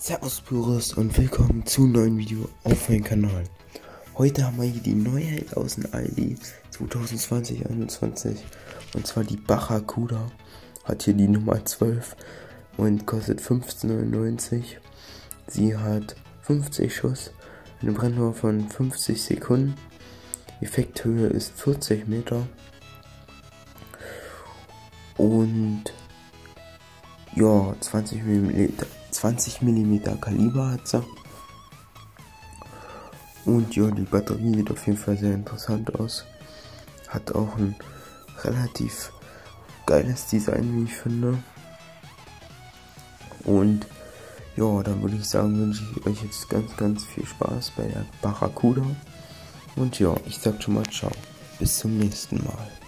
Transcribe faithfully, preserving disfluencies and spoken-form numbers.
Servus Pyros und willkommen zu einem neuen Video auf meinem Kanal. Heute haben wir hier die Neuheit aus dem Aldi zwanzig zwanzig einundzwanzig, und zwar die Barracuda, hat hier die Nummer zwölf und kostet fünfzehn neunundneunzig. Sie hat fünfzig Schuss, eine Brenndauer von fünfzig Sekunden, Effekthöhe ist vierzig Meter und ja, zwanzig Millimeter Kaliber hat sie. Und ja, die Batterie sieht auf jeden Fall sehr interessant aus. Hat auch ein relativ geiles Design, wie ich finde. Und ja, dann würde ich sagen, wünsche ich euch jetzt ganz, ganz viel Spaß bei der Barracuda. Und ja, ich sag schon mal ciao. Bis zum nächsten Mal.